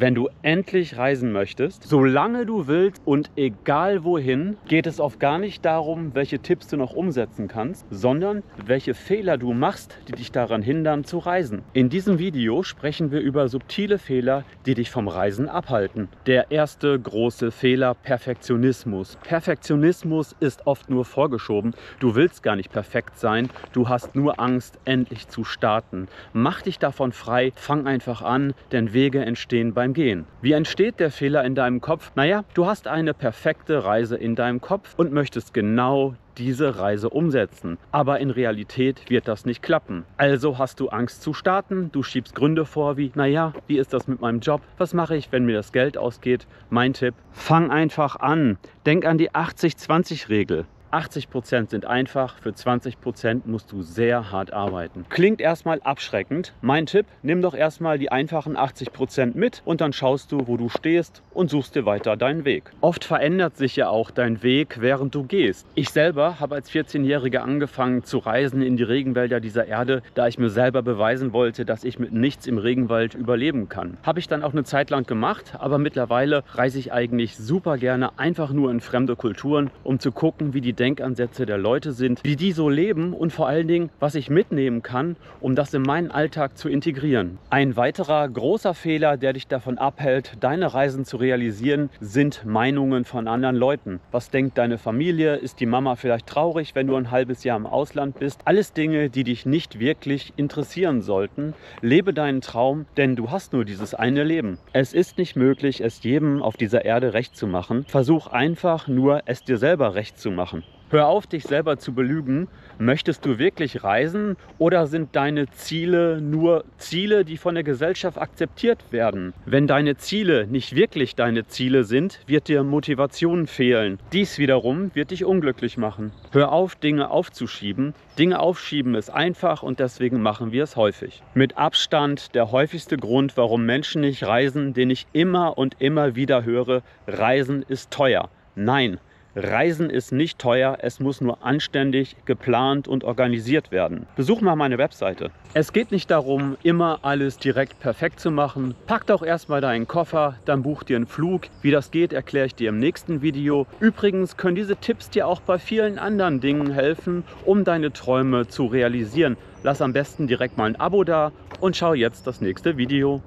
wenn du endlich reisen möchtest, solange du willst und egal wohin, geht es oft gar nicht darum, welche Tipps du noch umsetzen kannst, sondern welche Fehler du machst, die dich daran hindern zu reisen. In diesem Video sprechen wir über subtile Fehler, die dich vom Reisen abhalten. Der erste große Fehler: Perfektionismus. Perfektionismus ist oft nur vorgeschoben. Du willst gar nicht perfekt sein, du hast nur Angst, endlich zu starten. Mach dich davon frei, fang einfach an, denn Wege entstehen beim Gehen. Wie entsteht der Fehler in deinem Kopf? Naja, du hast eine perfekte Reise in deinem Kopf und möchtest genau diese Reise umsetzen. Aber in Realität wird das nicht klappen. Also hast du Angst zu starten, du schiebst Gründe vor wie, naja, wie ist das mit meinem Job? Was mache ich, wenn mir das Geld ausgeht? Mein Tipp: fang einfach an. Denk an die 80-20-Regel. 80% sind einfach, für 20% musst du sehr hart arbeiten. Klingt erstmal abschreckend. Mein Tipp: nimm doch erstmal die einfachen 80% mit und dann schaust du, wo du stehst und suchst dir weiter deinen Weg. Oft verändert sich ja auch dein Weg, während du gehst. Ich selber habe als 14-Jähriger angefangen zu reisen in die Regenwälder dieser Erde, da ich mir selber beweisen wollte, dass ich mit nichts im Regenwald überleben kann. Habe ich dann auch eine Zeit lang gemacht, aber mittlerweile reise ich eigentlich super gerne einfach nur in fremde Kulturen, um zu gucken, wie die Denkansätze der Leute sind, wie die so leben und vor allen Dingen, was ich mitnehmen kann, um das in meinen Alltag zu integrieren. Ein weiterer großer Fehler, der dich davon abhält, deine Reisen zu realisieren, sind Meinungen von anderen Leuten. Was denkt deine Familie? Ist die Mama vielleicht traurig, wenn du ein halbes Jahr im Ausland bist? Alles Dinge, die dich nicht wirklich interessieren sollten. Lebe deinen Traum, denn du hast nur dieses eine Leben. Es ist nicht möglich, es jedem auf dieser Erde recht zu machen. Versuch einfach nur, es dir selber recht zu machen. Hör auf, dich selber zu belügen. Möchtest du wirklich reisen oder sind deine Ziele nur Ziele, die von der Gesellschaft akzeptiert werden? Wenn deine Ziele nicht wirklich deine Ziele sind, wird dir Motivation fehlen. Dies wiederum wird dich unglücklich machen. Hör auf, Dinge aufzuschieben. Dinge aufschieben ist einfach und deswegen machen wir es häufig. Mit Abstand der häufigste Grund, warum Menschen nicht reisen, den ich immer und immer wieder höre: Reisen ist teuer. Nein. Reisen ist nicht teuer, es muss nur anständig, geplant und organisiert werden. Besuch mal meine Webseite. Es geht nicht darum, immer alles direkt perfekt zu machen. Pack doch erstmal deinen Koffer, dann buch dir einen Flug. Wie das geht, erkläre ich dir im nächsten Video. Übrigens können diese Tipps dir auch bei vielen anderen Dingen helfen, um deine Träume zu realisieren. Lass am besten direkt mal ein Abo da und schau jetzt das nächste Video.